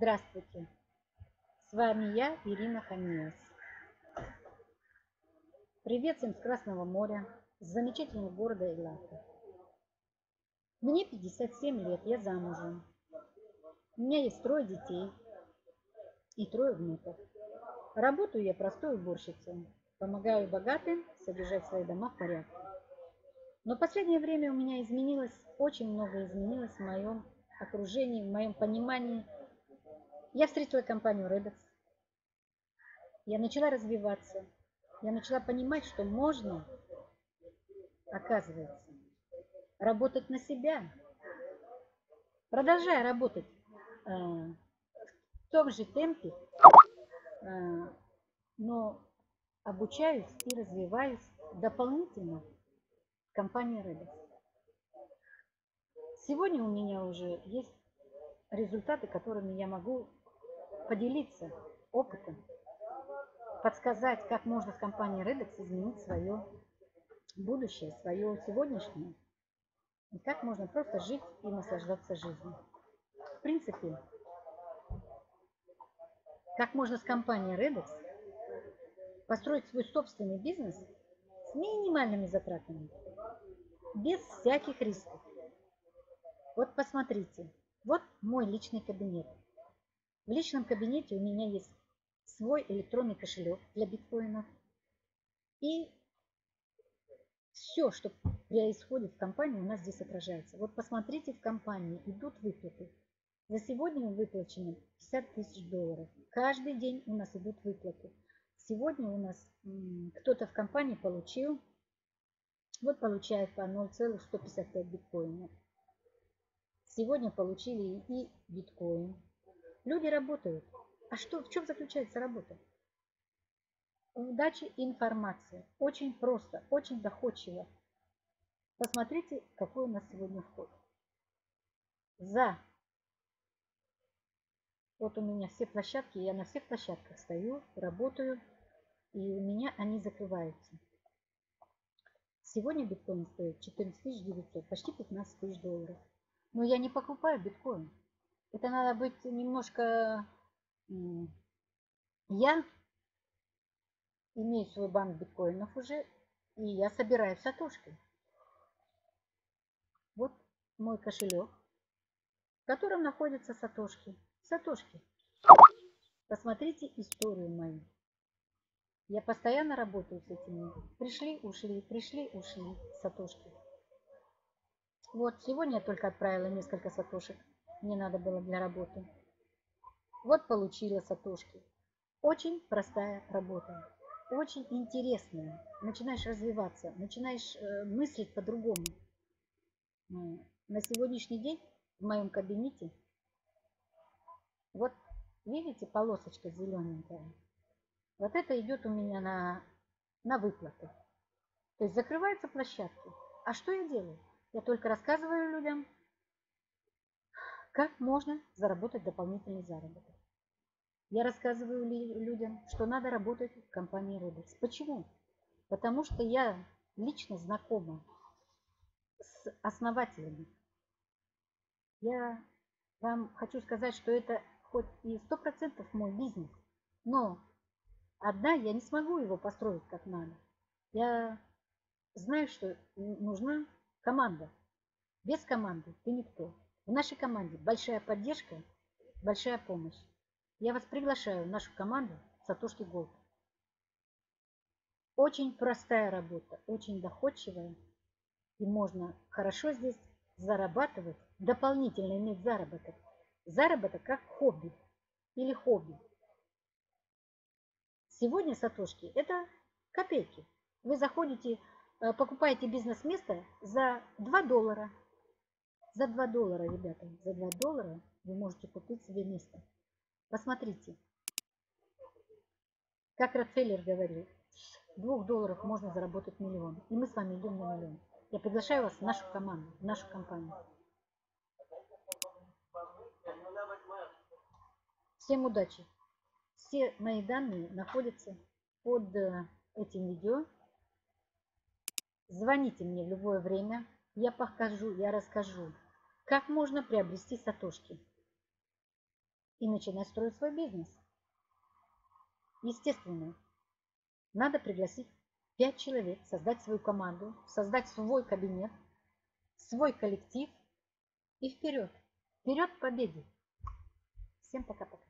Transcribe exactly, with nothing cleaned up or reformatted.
Здравствуйте, с вами я, Ирина Хамиас. Приветствуем с Красного моря, с замечательного города Элата. Мне пятьдесят семь лет, я замужем. У меня есть трое детей и трое внуков. Работаю я простой уборщицей, помогаю богатым содержать свои дома в порядке. Но в последнее время у меня изменилось, очень много изменилось в моем окружении, в моем понимании. Я встретила компанию Redex. Я начала развиваться. Я начала понимать, что можно, оказывается, работать на себя. Продолжая работать э, в том же темпе, э, но обучаюсь и развиваюсь дополнительно в компании Redex. Сегодня у меня уже есть результаты, которыми я могу поделиться опытом, подсказать, как можно в компании Redex изменить свое будущее, свое сегодняшнее, и как можно просто жить и наслаждаться жизнью. В принципе, как можно с компанией Redex построить свой собственный бизнес с минимальными затратами, без всяких рисков. Вот посмотрите, вот мой личный кабинет. В личном кабинете у меня есть свой электронный кошелек для биткоинов. И все, что происходит в компании, у нас здесь отражается. Вот посмотрите, в компании идут выплаты. За сегодня выплачено пятьдесят тысяч долларов. Каждый день у нас идут выплаты. Сегодня у нас кто-то в компании получил, вот получает по ноль целых сто пятьдесят пять сотых биткоинов. Сегодня получили и биткоин. Люди работают. А что, в чем заключается работа? В даче информации. Очень просто, очень доходчиво. Посмотрите, какой у нас сегодня вход. За. Вот у меня все площадки. Я на всех площадках стою, работаю. И у меня они закрываются. Сегодня биткоин стоит четырнадцать тысяч девятьсот, почти пятнадцать тысяч долларов. Но я не покупаю биткоин. Это надо быть немножко... Я имею свой банк биткоинов уже, и я собираю сатушки. Вот мой кошелек, в котором находятся сатушки. Сатушки. Посмотрите историю мою. Я постоянно работаю с этими. Пришли, ушли, пришли, ушли сатушки. Вот, сегодня я только отправила несколько сатошек. Мне надо было для работы. Вот получила сатошки. Очень простая работа. Очень интересная. Начинаешь развиваться. Начинаешь мыслить по-другому. На сегодняшний день в моем кабинете вот, видите, полосочка зелененькая. Вот это идет у меня на, на выплаты. То есть закрываются площадки. А что я делаю? Я только рассказываю людям, как можно заработать дополнительный заработок. Я рассказываю людям, что надо работать в компании Redex. Почему? Потому что я лично знакома с основателями. Я вам хочу сказать, что это хоть и сто процентов мой бизнес, но одна я не смогу его построить как надо. Я знаю, что нужна команда. Без команды ты никто. В нашей команде большая поддержка, большая помощь. Я вас приглашаю в нашу команду Сатушки Голд. Очень простая работа, очень доходчивая. И можно хорошо здесь зарабатывать, дополнительно иметь заработок. Заработок как хобби или хобби. Сегодня Сатушки – это копейки. Вы заходите... Покупаете бизнес-место за два доллара. За два доллара, ребята. За два доллара вы можете купить себе место. Посмотрите. Как Рокфеллер говорил, с двух долларов можно заработать миллион. И мы с вами идем на миллион. Я приглашаю вас в нашу команду, в нашу компанию. Всем удачи. Все мои данные находятся под этим видео. Звоните мне в любое время, я покажу, я расскажу, как можно приобрести сатошки. и начинать строить свой бизнес. Естественно, надо пригласить пять человек, создать свою команду, создать свой кабинет, свой коллектив и вперед, вперед к победе. Всем пока-пока.